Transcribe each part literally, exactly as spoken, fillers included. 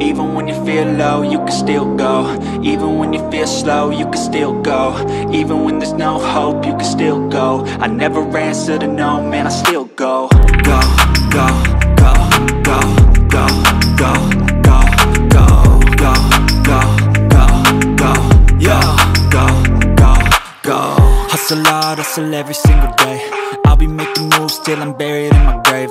Even when you feel low, you can still go. Even when you feel slow, you can still go. Even when there's no hope, you can still go. I never answer to no, man, I still go. Go, go, go, go, go, go, go, go, go, go, go, go, yo, go, go, go. Hustle hard, hustle every single day. I'll be making moves till I'm buried in my grave.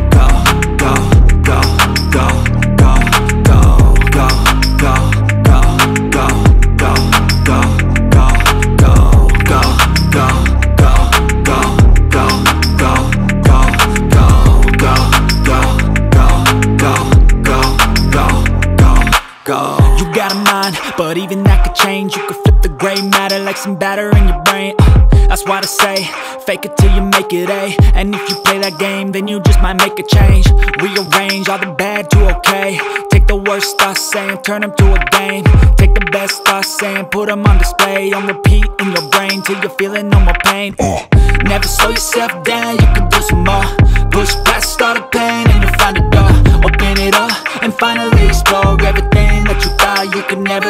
go, go, go, go, go, go, go, go, go, go, go, go, go, go, go, go, go, go, go, go, go, go, go, go, go. Go. You got a mind, but even that could change. You could flip the gray matter like some batter in your brain. uh, That's why I say, fake it till you make it, eh? And if you play that game, then you just might make a change. Rearrange all the bad to okay. Take the worst thoughts saying, turn them to a game. Take the best thoughts saying, put them on display. On repeat in your brain till you're feeling no more pain. uh. Never slow yourself down, you can do some more. Push past all the pain and you'll find a door. Open it up and finally explore everything that you thought you could never